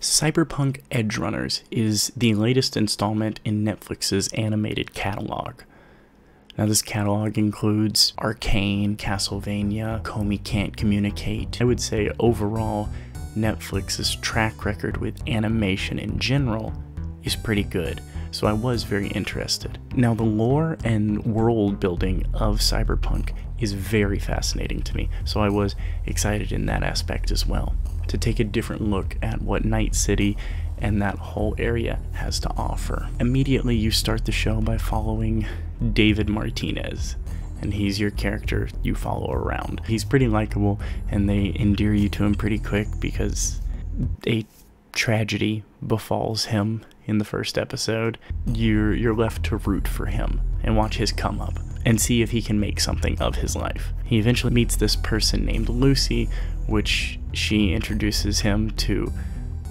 Cyberpunk Edgerunners is the latest installment in Netflix's animated catalog. Now, this catalog includes Arcane, Castlevania, Comey Can't Communicate. I would say overall, Netflix's track record with animation in general is pretty good, so I was very interested. Now, the lore and world building of Cyberpunk is very fascinating to me, so I was excited in that aspect as well, to take a different look at what Night City and that whole area has to offer. Immediately, you start the show by following David Martinez, and he's your character you follow around. He's pretty likable, and they endear you to him pretty quick because a tragedy befalls him in the first episode. You're left to root for him and watch his come up and see if he can make something of his life. He eventually meets this person named Lucy, which she introduces him to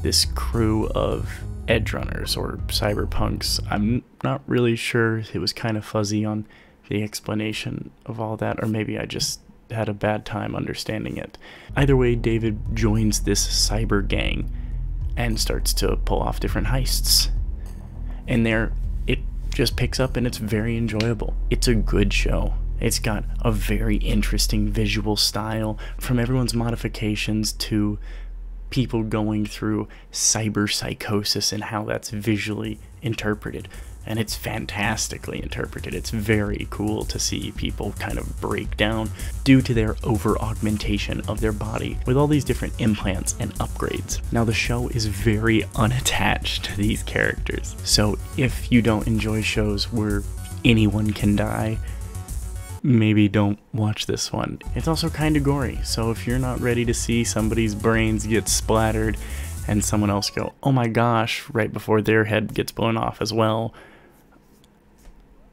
this crew of edgerunners or cyberpunks. I'm not really sure. It was kind of fuzzy on the explanation of all that, or maybe I just had a bad time understanding it. Either way, David joins this cyber gang and starts to pull off different heists. And there, it just picks up and it's very enjoyable. It's a good show. It's got a very interesting visual style, from everyone's modifications to people going through cyberpsychosis and how that's visually interpreted. And it's fantastically interpreted. It's very cool to see people kind of break down due to their over-augmentation of their body with all these different implants and upgrades. Now, the show is very unattached to these characters, so if you don't enjoy shows where anyone can die, maybe don't watch this one. It's also kind of gory, so if you're not ready to see somebody's brains get splattered and someone else go, oh my gosh, right before their head gets blown off as well,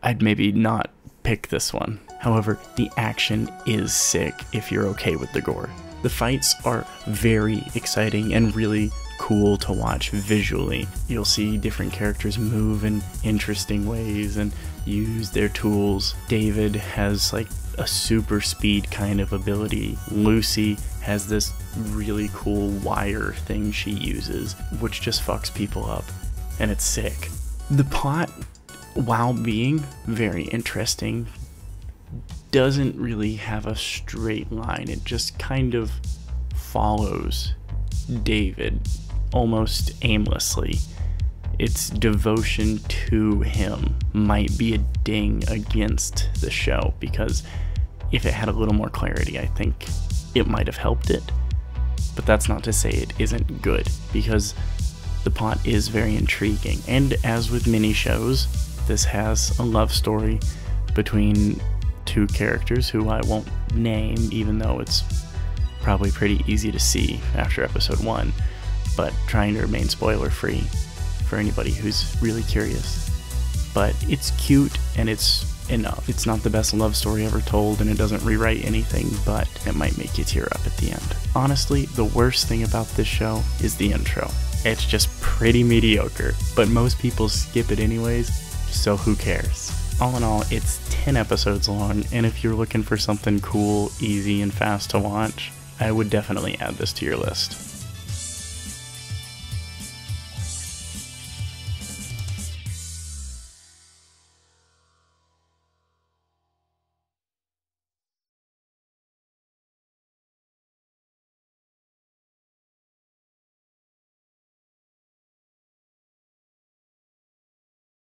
I'd maybe not pick this one. However, the action is sick if you're okay with the gore. The fights are very exciting and really cool to watch visually. You'll see different characters move in interesting ways and use their tools. David has like a super speed kind of ability. Lucy has this really cool wire thing she uses, which just fucks people up, and it's sick. The plot, while being very interesting, doesn't really have a straight line. It just kind of follows David almost aimlessly. Its devotion to him might be a ding against the show, because if it had a little more clarity, I think it might have helped it. But that's not to say it isn't good, because the plot is very intriguing. And as with many shows, this has a love story between two characters who I won't name, even though it's probably pretty easy to see after episode 1, but trying to remain spoiler free for anybody who's really curious. But it's cute and it's enough. It's not the best love story ever told, and it doesn't rewrite anything, but it might make you tear up at the end. Honestly, the worst thing about this show is the intro. It's just pretty mediocre, but most people skip it anyways, so who cares? All in all, it's 10 episodes long, and if you're looking for something cool, easy, and fast to watch, I would definitely add this to your list.